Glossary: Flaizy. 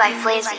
by Flaizy.